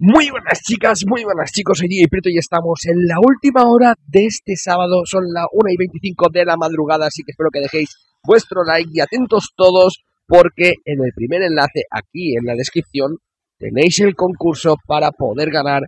Muy buenas chicas, muy buenas chicos, soy DJ Prieto y estamos en la última hora de este sábado, son las 1:25 de la madrugada, así que espero que dejéis vuestro like y atentos todos porque en el primer enlace aquí en la descripción tenéis el concurso para poder ganar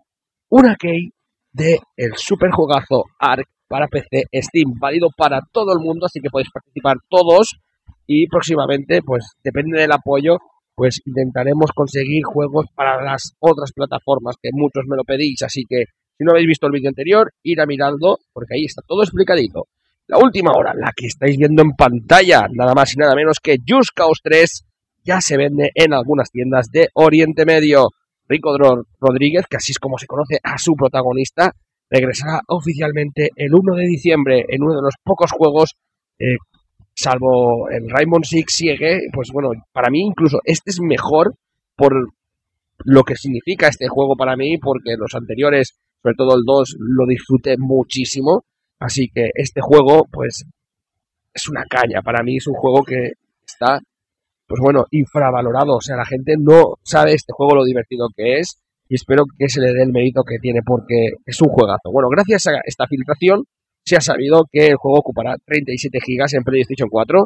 una key del superjuegazo ARK para PC Steam, válido para todo el mundo, así que podéis participar todos y próximamente, pues depende del apoyo, pues intentaremos conseguir juegos para las otras plataformas que muchos me lo pedís. Así que si no habéis visto el vídeo anterior, ir a mirarlo porque ahí está todo explicadito. La última hora, la que estáis viendo en pantalla, nada más y nada menos que Just Cause 3 ya se vende en algunas tiendas de Oriente Medio. Rico Drón Rodríguez, que así es como se conoce a su protagonista, regresará oficialmente el 1 de diciembre en uno de los pocos juegos salvo el Rainbow Six Siege, pues bueno, para mí incluso este es mejor por lo que significa este juego para mí, porque los anteriores, sobre todo el 2, lo disfruté muchísimo, así que este juego, pues, es una caña, para mí es un juego que está, pues bueno, infravalorado, o sea, la gente no sabe este juego lo divertido que es, y espero que se le dé el mérito que tiene, porque es un juegazo. Bueno, gracias a esta filtración, se ha sabido que el juego ocupará 37 GB en PlayStation 4,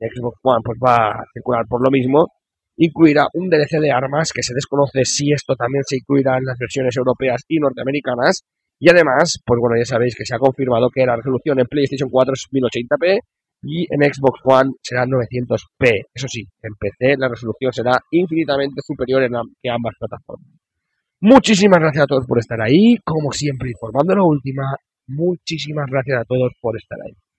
en Xbox One pues va a circular por lo mismo, incluirá un DLC de armas que se desconoce si esto también se incluirá en las versiones europeas y norteamericanas, y además, pues bueno, ya sabéis que se ha confirmado que la resolución en PlayStation 4 es 1080p y en Xbox One será 900p, eso sí, en PC la resolución será infinitamente superior que ambas plataformas. Muchísimas gracias a todos por estar ahí, como siempre informando la última. Muchísimas gracias a todos por estar ahí.